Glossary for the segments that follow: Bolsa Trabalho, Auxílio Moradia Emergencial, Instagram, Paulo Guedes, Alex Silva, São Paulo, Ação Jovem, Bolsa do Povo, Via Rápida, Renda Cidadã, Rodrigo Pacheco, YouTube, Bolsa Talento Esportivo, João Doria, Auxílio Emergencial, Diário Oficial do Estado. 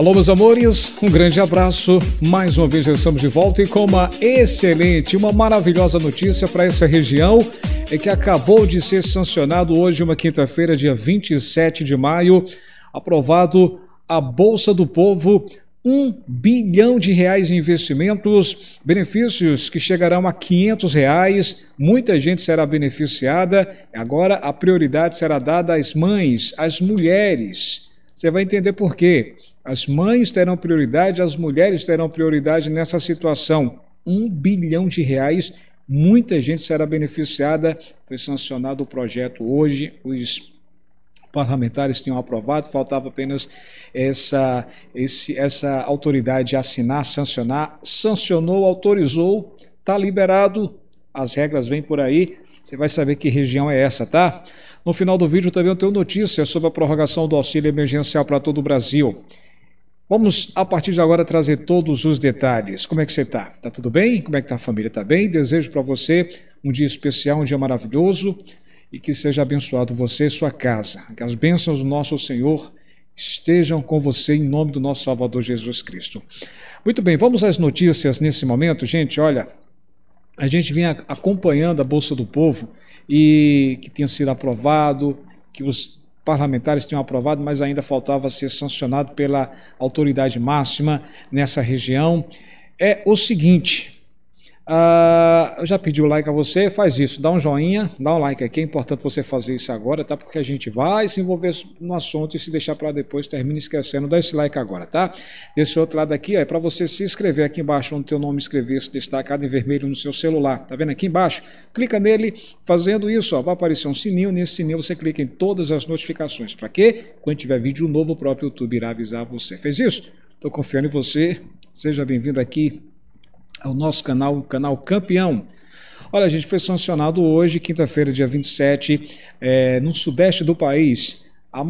Alô, meus amores, um grande abraço. Mais uma vez estamos de volta e com uma excelente, uma maravilhosa notícia para essa região é que acabou de ser sancionado hoje, uma quinta-feira, dia 27 de maio, aprovado a Bolsa do Povo, R$1 bilhão em investimentos, benefícios que chegarão a R$500, muita gente será beneficiada. Agora a prioridade será dada às mães, às mulheres. Você vai entender por quê. As mães terão prioridade, as mulheres terão prioridade nessa situação. R$1 bilhão, muita gente será beneficiada. Foi sancionado o projeto hoje, os parlamentares tinham aprovado, faltava apenas essa autoridade assinar, sancionar. Sancionou, autorizou, está liberado, as regras vêm por aí. Você vai saber que região é essa, tá? No final do vídeo também eu tenho notícias sobre a prorrogação do auxílio emergencial para todo o Brasil. Vamos, a partir de agora, trazer todos os detalhes. Como é que você tá? Tá tudo bem? Como é que tá a família? Tá bem? Desejo para você um dia especial, um dia maravilhoso. E que seja abençoado você e sua casa. Que as bênçãos do nosso Senhor estejam com você em nome do nosso Salvador Jesus Cristo. Muito bem, vamos às notícias nesse momento. Gente, olha, a gente vinha acompanhando a Bolsa do Povo e que tinha sido aprovado, que os parlamentares tinham aprovado, mas ainda faltava ser sancionado pela autoridade máxima nessa região. É o seguinte... eu já pedi o like a você, faz isso, dá um joinha, dá um like aqui, é importante você fazer isso agora, tá? Porque a gente vai se envolver no assunto e se deixar para depois, termina esquecendo, dá esse like agora, tá? Desse outro lado aqui, ó, é para você se inscrever aqui embaixo, onde o teu nome escrever, se destacado em vermelho no seu celular, tá vendo aqui embaixo? Clica nele, fazendo isso, ó, vai aparecer um sininho, nesse sininho você clica em todas as notificações, para quê? Quando tiver vídeo novo, o próprio YouTube irá avisar você. Fez isso? Tô confiando em você, seja bem-vindo aqui ao nosso canal, o canal campeão. Olha, a gente foi sancionado hoje, quinta-feira, dia 27, no sudeste do país, o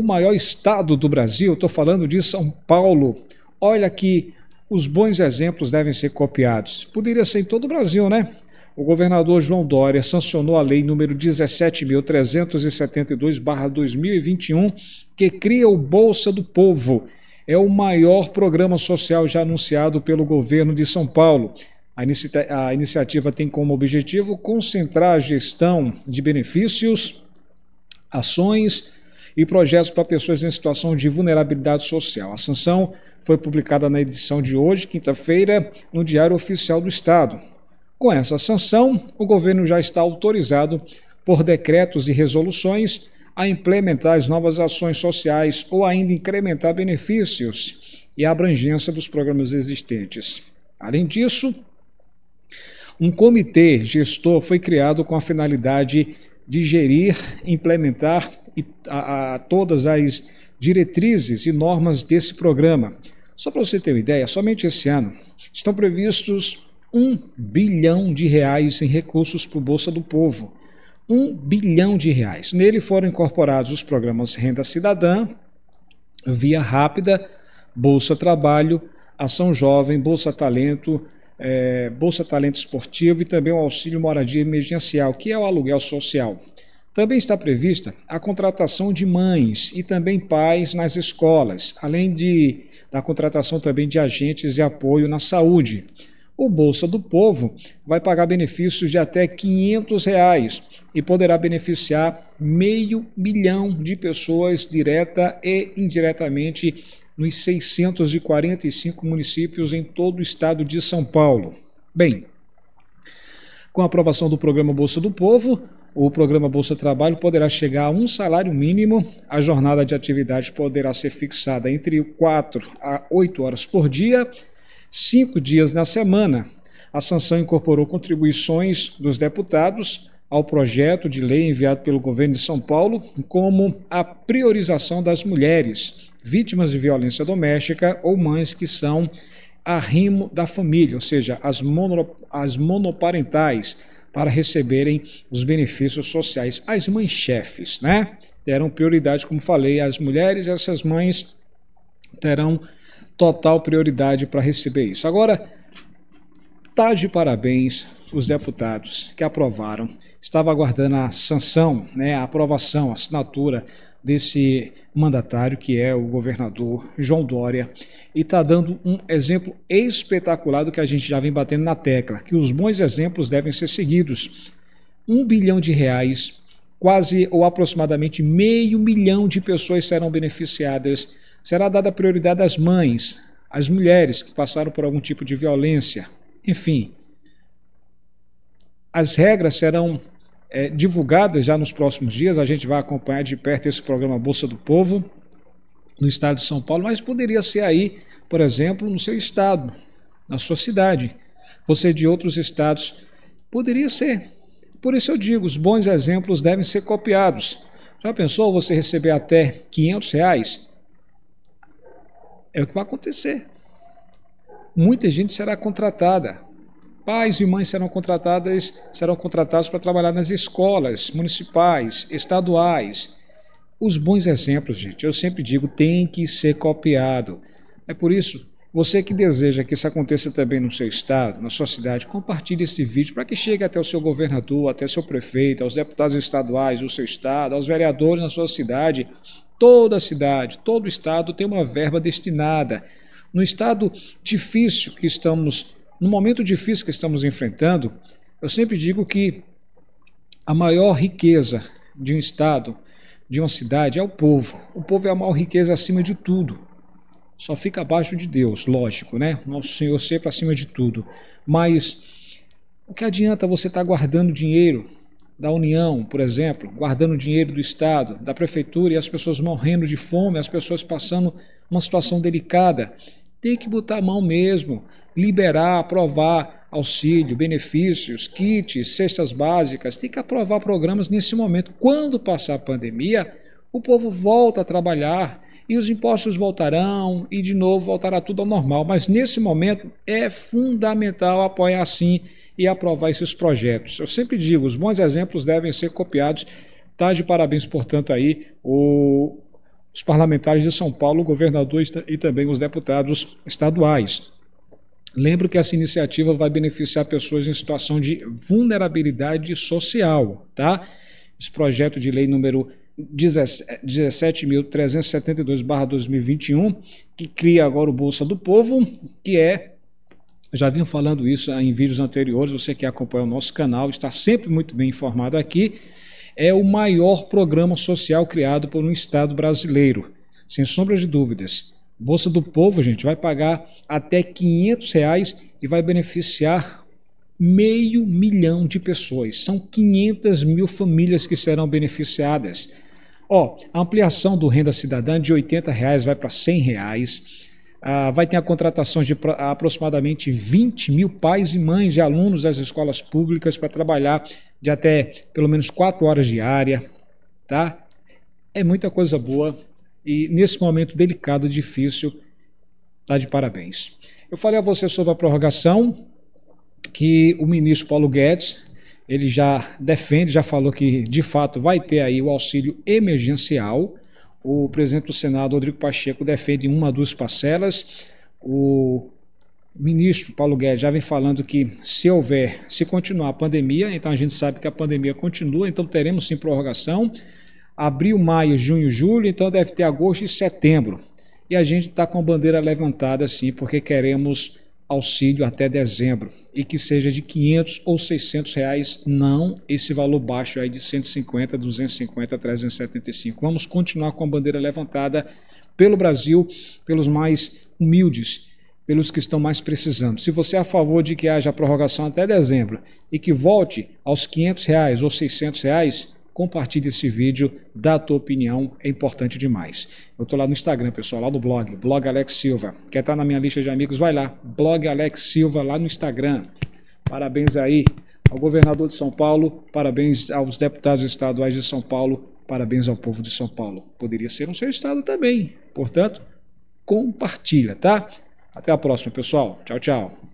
maior estado do Brasil, estou falando de São Paulo. Olha que os bons exemplos devem ser copiados. Poderia ser em todo o Brasil, né? O governador João Doria sancionou a lei número 17.372/2021, que cria o Bolsa do Povo. É o maior programa social já anunciado pelo governo de São Paulo. A iniciativa tem como objetivo concentrar a gestão de benefícios, ações e projetos para pessoas em situação de vulnerabilidade social. A sanção foi publicada na edição de hoje, quinta-feira, no Diário Oficial do Estado. Com essa sanção, o governo já está autorizado por decretos e resoluções a implementar as novas ações sociais ou ainda incrementar benefícios e a abrangência dos programas existentes. Além disso, um comitê gestor foi criado com a finalidade de gerir, implementar todas as diretrizes e normas desse programa. Só para você ter uma ideia, somente esse ano estão previstos R$1 bilhão em recursos para o Bolsa do Povo. R$1 bilhão. Nele foram incorporados os programas Renda Cidadã, Via Rápida, Bolsa Trabalho, Ação Jovem, Bolsa Talento Esportivo e também o Auxílio Moradia Emergencial, que é o aluguel social. Também está prevista a contratação de mães e também pais nas escolas, além da contratação também de agentes de apoio na saúde. O Bolsa do Povo vai pagar benefícios de até R$500 e poderá beneficiar 500 mil de pessoas direta e indiretamente nos 645 municípios em todo o estado de São Paulo. Bem, com a aprovação do programa Bolsa do Povo, o programa Bolsa Trabalho poderá chegar a um salário mínimo, a jornada de atividade poderá ser fixada entre 4 a 8 horas por dia, 5 dias na semana. A sanção incorporou contribuições dos deputados ao projeto de lei enviado pelo governo de São Paulo, como a priorização das mulheres, vítimas de violência doméstica ou mães que são arrimo da família, ou seja, as monoparentais, para receberem os benefícios sociais. As mães chefes, né? Terão prioridade, como falei, as mulheres, essas mães terão total prioridade para receber isso. Agora, tá de parabéns os deputados que aprovaram. Estava aguardando a sanção, né, a aprovação, a assinatura desse mandatário, que é o governador João Doria, e está dando um exemplo espetacular do que a gente já vem batendo na tecla, que os bons exemplos devem ser seguidos. R$1 bilhão, quase ou aproximadamente 500 mil de pessoas serão beneficiadas. Será dada prioridade às mães, às mulheres que passaram por algum tipo de violência, enfim. As regras serão divulgadas já nos próximos dias. A gente vai acompanhar de perto esse programa Bolsa do Povo no estado de São Paulo, mas poderia ser aí, por exemplo, no seu estado, na sua cidade, você de outros estados, poderia ser. Por isso eu digo, os bons exemplos devem ser copiados. Já pensou você receber até R$500? É o que vai acontecer. Muita gente será contratada. Pais e mães serão contratados para trabalhar nas escolas municipais, estaduais. Os bons exemplos, gente, eu sempre digo, tem que ser copiado. É por isso, você que deseja que isso aconteça também no seu estado, na sua cidade, compartilhe esse vídeo para que chegue até o seu governador, até o seu prefeito, aos deputados estaduais do seu estado, aos vereadores na sua cidade. Toda a cidade, todo o estado tem uma verba destinada. No estado difícil que estamos... No momento difícil que estamos enfrentando, eu sempre digo que a maior riqueza de um estado, de uma cidade, é o povo. O povo é a maior riqueza acima de tudo. Só fica abaixo de Deus, lógico, né? Nosso Senhor sempre acima de tudo. Mas o que adianta você estar guardando dinheiro da União, por exemplo, guardando dinheiro do Estado, da Prefeitura, e as pessoas morrendo de fome, as pessoas passando uma situação delicada? Tem que botar a mão mesmo, liberar, aprovar auxílio, benefícios, kits, cestas básicas. Tem que aprovar programas nesse momento. Quando passar a pandemia, o povo volta a trabalhar e os impostos voltarão e de novo voltará tudo ao normal. Mas nesse momento é fundamental apoiar sim e aprovar esses projetos. Eu sempre digo, os bons exemplos devem ser copiados. Tá de parabéns, portanto, aí os parlamentares de São Paulo, o governador e também os deputados estaduais. Lembro que essa iniciativa vai beneficiar pessoas em situação de vulnerabilidade social, tá? Esse projeto de lei número 17.372/2021, que cria agora o Bolsa do Povo, que é, já vinha falando isso em vídeos anteriores, você que acompanha o nosso canal está sempre muito bem informado aqui, é o maior programa social criado por um estado brasileiro, sem sombra de dúvidas. Bolsa do Povo, gente, vai pagar até R$500 e vai beneficiar 500 mil de pessoas. São 500 mil famílias que serão beneficiadas. Ó, a ampliação do Renda Cidadã de R$80 vai para R$100. Vai ter a contratação de aproximadamente 20 mil pais e mães de alunos das escolas públicas para trabalhar de até pelo menos 4 horas diária, tá? É muita coisa boa e nesse momento delicado, difícil, tá de parabéns. Eu falei a você sobre a prorrogação, que o ministro Paulo Guedes, ele já defende, já falou que de fato vai ter aí o auxílio emergencial. O presidente do Senado, Rodrigo Pacheco, defende uma a duas parcelas. O ministro Paulo Guedes já vem falando que se continuar a pandemia, então a gente sabe que a pandemia continua, então teremos sim prorrogação. Abril, maio, junho, julho, então deve ter agosto e setembro. E a gente está com a bandeira levantada sim, porque queremos auxílio até dezembro. E que seja de R$500 ou R$600, não esse valor baixo aí de 150, 250, 375. Vamos continuar com a bandeira levantada pelo Brasil, pelos mais humildes, pelos que estão mais precisando. Se você é a favor de que haja prorrogação até dezembro e que volte aos R$500 ou R$600, compartilhe esse vídeo, dá a tua opinião, é importante demais. Eu tô lá no Instagram, pessoal, lá no blog Alex Silva. Quer estar na minha lista de amigos? Vai lá, blog Alex Silva, lá no Instagram. Parabéns aí ao governador de São Paulo, parabéns aos deputados estaduais de São Paulo, parabéns ao povo de São Paulo. Poderia ser no seu estado também, portanto, compartilha, tá? Até a próxima, pessoal. Tchau, tchau.